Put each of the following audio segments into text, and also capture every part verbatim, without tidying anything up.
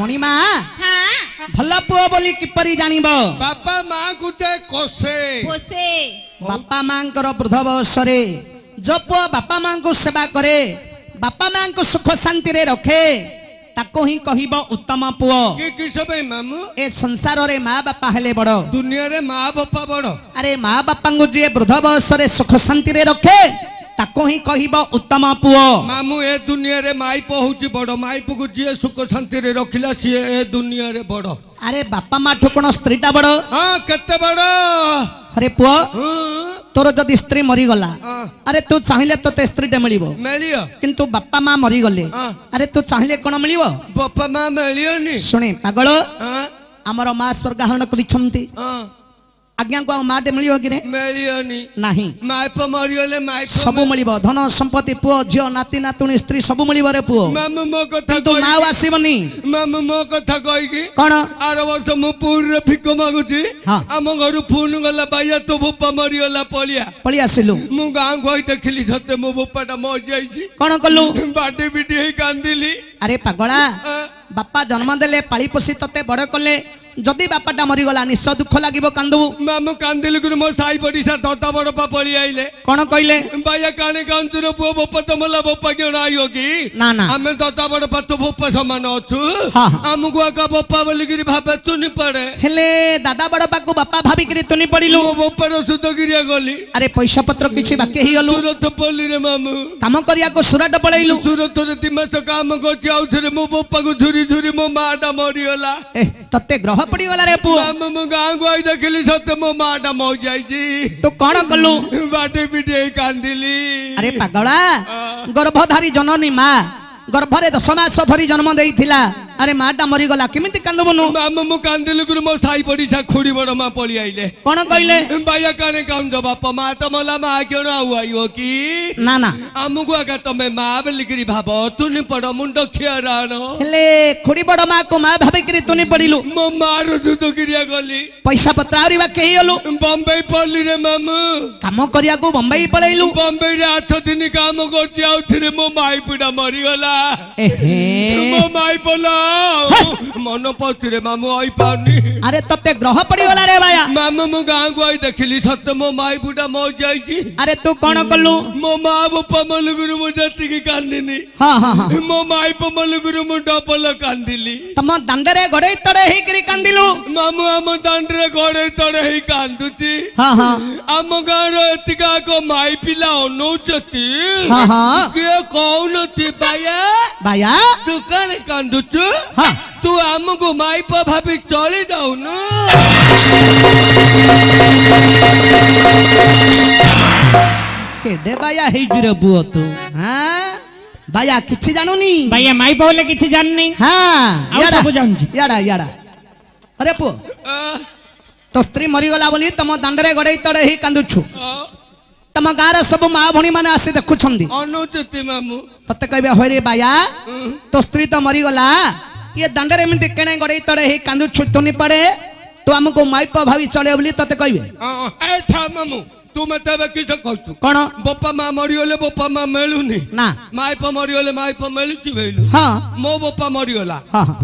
मणिमा भल पुओ बोली किपरी जानिब बापा मां को ते कोसे कोसे बापा मां कर वृद्ध अवसर रे जो पुओ बापा मां को सेवा करे बापा मां को सुख शांति रे रखे ताको ही कहिबो उत्तम पुओ की की सबे मामू ए संसार रे मां बापा हेले बड़ दुनिया रे मां बापा बड़ अरे मां बापा को जे वृद्ध अवसर रे सुख शांति रे रखे ताको ही कहिबो उत्तम पुओ मामू ए दुनिया रे माई पहुची बड़ माई पु को जे सुख शांति रे रखिला सी ए दुनिया रे बड़ अरे बापा मा ठोकण स्त्रीटा बड़ हां केते बड़ अरे पुओ तोर जदी स्त्री मरी गला अरे तू चाहिले तो ते स्त्रीटे मिलिबो मिलियो किंतु बापा मा मरी गले अरे तू चाहिले कोन मिलिबो बापा मा मिलियोनी सुने पागल हमर मां स्वर्ग हरण करिछंती हां आज्ञा को माटे मिलियो कि मिलियोनी नाही माय प मरियोले माय सब मिलिबो धन संपत्ति पुओ झियो नाती नातुनी स्त्री सब मिलिबो रे पुओ मामू मो कथा तो माव आसीबनी मामू मो कथा कहि कि कोन आरो वर्ष मु पुर रे फिको मागुची हम घरु फोन गला बाया तो बुप्पा मरियोला पलिया पलिया सिलु मु गां गई देखली सते मो बुप्पाटा मर जाईसी कोन कलु बाटे बिटी हे कांदिली अरे पागला बापा जन्म देले पाली पोसी तते बड़ कले जदी बापाटा मरी गला निश्चय दुख लागिबो कांदबु मामू कांदिल गुरु मो साई पडिसा तता बड़ पा पळी आइले कोन कइले बाया काने कांदुर पुओ बप्पा त मला बप्पा के ना आइयो की ना ना हमें तता बड़ पा तो बप्पा समान अछु हमहु को का बप्पा बोली गिरी भाबे तुनी पड़े हेले दादा बड़ पा को बप्पा भाबी गिरी तुनी पडिलु बप्पा रो सुध गिरिया गली अरे पैसा पत्र किछि बाकी हे गलु सुरत पळी रे मामू काम करिया को सुरत पळैलु सुरत रे तिमस काम को जाउ थरे मो बप्पा को झुरी झुरी मो माडा मरियोला ए तते ग्रह पड़ी वाला रे पु मम गांव गई देखली सते मो माटा मौ जाई छी तो कोन कलु बाटे पिटे कांदिली अरे पागला गर्भधारी जननी मां गर्भ रे दस मास धरी जन्म देइथिला अरे माटा मरी गला केमिति कांदबनु मामू मु कांदिलु गुरु मो साई पडिसा खोडी बड़ मां पळी आइले कोन कइले बाया काने काउन जो बापा मा त मला मा केन आउ आइयो की ना ना हमु को का तमे मा बलिकरी भाबो तुनी पडो मुंडो खियाराण हेले खोडी बड़ मा को मा भाबिकरी तुनी पडिलु मो मारो जुद गिरिया गली पैसा पत्रारी बा केही हलु बम्बई पळली रे मामू काम करिया को बम्बई पळैलु बम्बई रे आठ दिन काम करची आउ थिरे मो माई पिडा मरी गला एहे मो माई पला मन पछरे मामू आई पानी अरे तते ग्रह पड़ी होला रे बाया मामू मु गांव को आई देखली सते मो माई बुडा मौ जाईसी अरे तू कोन कलु मो मां पमल गुरु मु जति की कांदिनी हां हां मो माई पमल गुरु मु डबल कांदिली तम दांडे रे गडे तड़े ही करी कांदिलु मामू हम दांडे रे गडे तड़े ही कांदुची हां हां हम गांव रे एतिका को माई पिला ओनो जति हां हां के कोन ती बाया बाया तू कने कांदुची हाँ तू हमको माई पर भाभी चली जाऊ ना केडे बाया हे जुरे बुओ तू हां बाया किछि जानुनी बाया माई बोले किछि जाननी हां आ सब जान छी याडा याडा अरे पु तो स्त्री मरी गला बोली तम दांडे रे गडे तड़े ही कांदु छु तम गारा सब मां भणी माने आसी देखु छंदी अनुजति मामू तते कहबे होय रे बाया तो स्त्री तो मरी गला ये दांडे रे मिंते केने गडे तड़े हे कांदु छुटनी पड़े तो हमको माई प भावी चले बोली तते कहबे ए ठा मामू तू मते किछ कहछु कोन बप्पा मां मरियोले बप्पा मां मेलुनी ना माई प मरियोले माई प मेलुची भेलु हां मो बप्पा मरियोला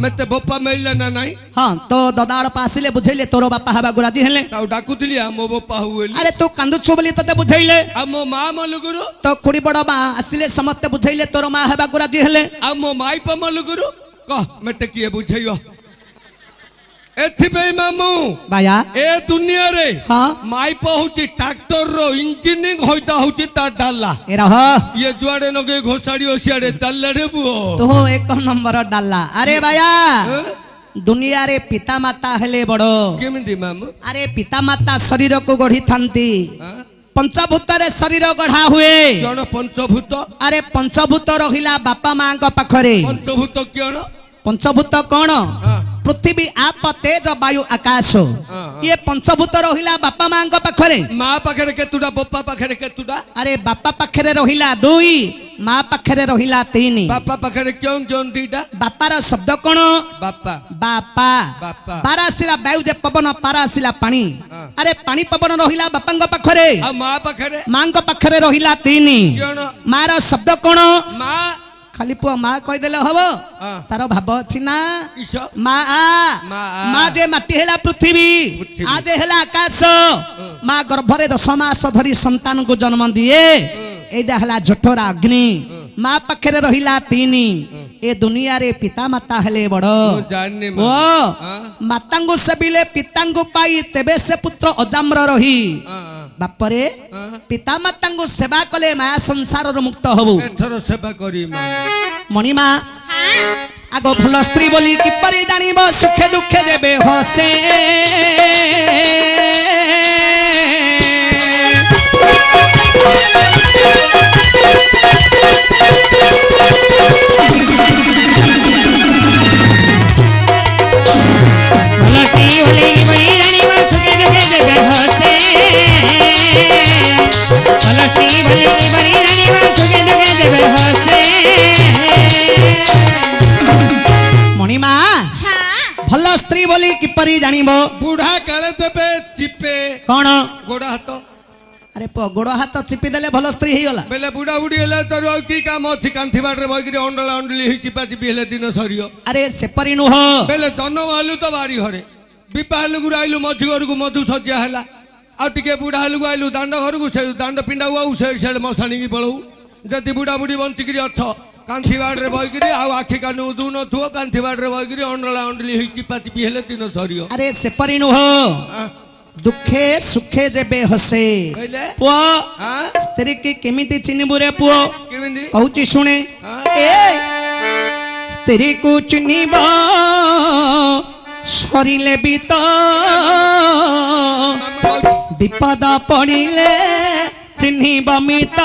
मते बप्पा मेलला ना नाही हां तो दादाड़ पासिले बुझैले तोरो बापा हबा गुरादी हेले ता डाकुतली मो बप्पा होले अरे तू कांदु छुबली तते बुझैले आ मो मां मलगुरु तो कुड़ी बडा बा आसिले समस्त बुझैले तोरो मां हबा गुरादी हेले आ मो माई प मलगुरु कह मते किए बुझैयो एथि बे मामू बाया ए दुनिया रे हां माई पहुची ट्रैक्टर रो इंजीनियरिंग होइता होची ता डाला ए रह ये जुआड़े नगे घोसाड़ी ओसियाड़े चल रे बुओ तो एक नंबर डाला अरे बाया दुनिया रे पिता माता हेले बड़ो केमिदि मामू अरे पिता माता शरीर को गढ़ी थांती पंचभूत रे शरीर गढ़ा हुए जण पंचभूत अरे पंचभूत रहिला बापा मां को पाखरे पंचभूत केण पंचभूत कोण पृथ्वी आप तेज वायु आकाश ये पंचभूत रहिला बापा मां को पाखरे मां पाखरे केतुडा बापा पाखरे केतुडा अरे बापा पाखरे रहिला दुई मां पाखरे रहिला तीन बापा पाखरे क्यों जोन दीटा बापा रा शब्द कोन बापा बापा बापा पारासिला वायु जे पवन पारासिला पानी अरे पानी पवन रहिला बापा को पाखरे आ मां पाखरे मां को पाखरे रहिला तीन मां रा शब्द कोन मां खाली पुआ माँ कहीदेले हम तार भाव अच्छी ना माँ आ माँ जे माटी है पृथ्वी आज है आकाश माँ गर्भरे दस मास धरी संतान को जन्म दिए एटा है जठर अग्नि माँ पाखे रहा तीन ए दुनिया रे पिता माता हेले बड़ माता को सेविले पिता को पाई तेबे से पुत्र अजाम्र रही बापरे पिता माता को सेवा कले माया संसार मुक्त हबु सेवा करी मणिमा आगो फुल स्त्री बोली किपरि जानिब सुखे दुखे जेबे हसे मणिमा भल स्त्री बोली किपरि जानिब बुढ़ा काले तेबे चिपे कोन गोड़ा हाथ अरे प गोड़ा हाथ चिपी देले भल स्त्री हे गला बेले बुढ़ा बुढ़ी हेले तरो की काम अछि कांथी बाटे बई के अंडला अंडली हि चिपा चिपी हेले दिन सरियो अरे सेपरि नु हो बेले जन्म आलु तो बारी हरे विपाल गुराइलु मधु घर को मधु सज्जा हला आ टिके बुढ़ा हलु आइलु दांड घर को से दांड पिंडा हुआ उसे से मसानी की पळऊ जति बुढ़ा बुढ़ी बंचिकरी अथ कांथी बाटे बई के आ आखी कानु दुनो थुओ कांथी बाटे बई के अंडला अंडली हि चिपा चिपी हेले दिन सरियो अरे सेपरि नु हो दुखे सुखे जेबे हसे पु स्त्री की केमिति चिनिबु रे पु कहूची सुने ए स्त्री को चिनिबा सरिले बीत विपद पड़े चिन्ह मित